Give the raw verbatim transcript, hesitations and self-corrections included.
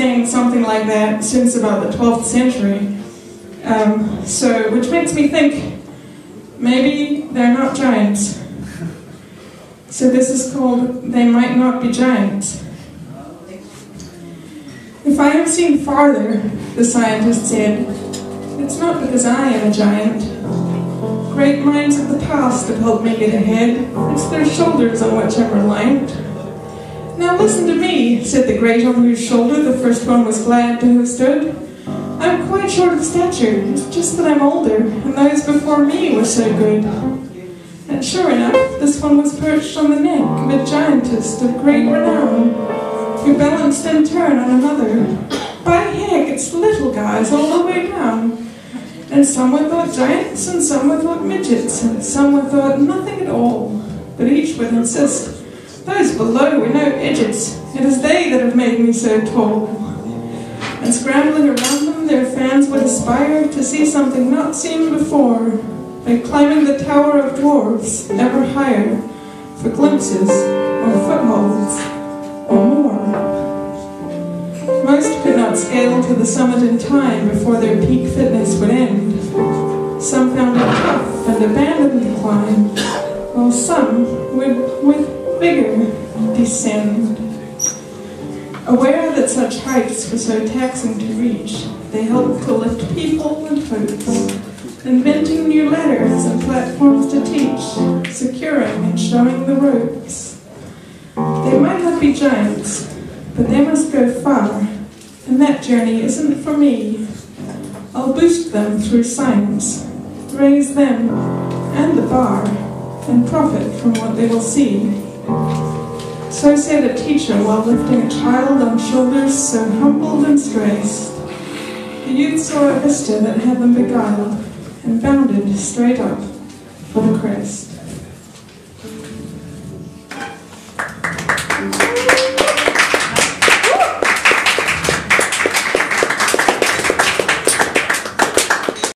saying something like that since about the twelfth century. Um, so, which makes me think, maybe they're not giants. So this is called They Might Not Be Giants. If I am seen farther, the scientist said, it's not because I am a giant. Great minds of the past have helped me get ahead. It's their shoulders on which I'm reliant. Now listen to me, said the great on whose shoulder the first one was glad to have stood. I'm quite short of stature, it's just that I'm older, and those before me were so good. And sure enough, this one was perched on the neck of a giantess of great renown, who balanced in turn on another. By heck, it's little guys all the way down. And some were thought giants, and some were thought midgets, and some were thought nothing at all. But each would insist, those below were no edges. It is they that have made me so tall. And scrambling around them, their fans would aspire to see something not seen before, by climbing the tower of dwarves ever higher, for glimpses or footholds or more. Most could not scale to the summit in time before their peak fitness would end. Some found it tough and abandoned the climb, while some would, with bigger descend. Aware that such heights were so taxing to reach, they helped to lift people and hopes, inventing new ladders and platforms to teach, securing and showing the ropes. They might not be giants, but they must go far, and that journey isn't for me. I'll boost them through science, raise them and the bar, and profit from what they will see. So said a teacher while lifting a child on shoulders so humbled and stressed. The youth saw a vista that had them beguiled and bounded straight up for the crest.